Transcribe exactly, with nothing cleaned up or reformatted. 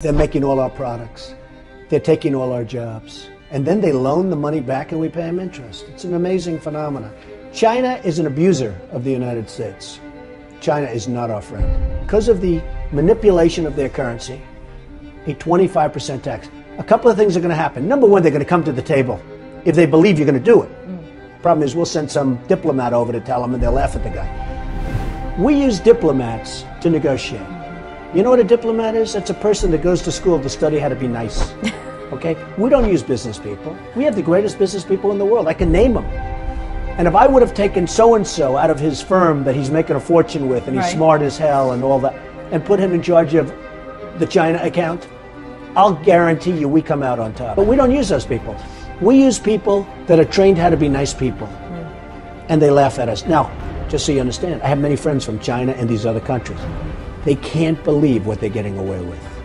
They're making all our products, they're taking all our jobs, and then they loan the money back and we pay them interest. It's an amazing phenomenon. China is an abuser of the United States. China is not our friend. Because of the manipulation of their currency, a twenty-five percent tax, a couple of things are going to happen. Number one, they're going to come to the table if they believe you're going to do it. Mm. Problem is, we'll send some diplomat over to tell them and they'll laugh at the guy. We use diplomats to negotiate. You know what a diplomat is? It's a person that goes to school to study how to be nice. Okay? We don't use business people. We have the greatest business people in the world. I can name them. And if I would have taken so-and-so out of his firm that he's making a fortune with, and he's right. smart as hell and all that, and put him in charge of the China account, I'll guarantee you we come out on top. But we don't use those people. We use people that are trained how to be nice people. Mm. And they laugh at us. Now, just so you understand, I have many friends from China and these other countries. They can't believe what they're getting away with.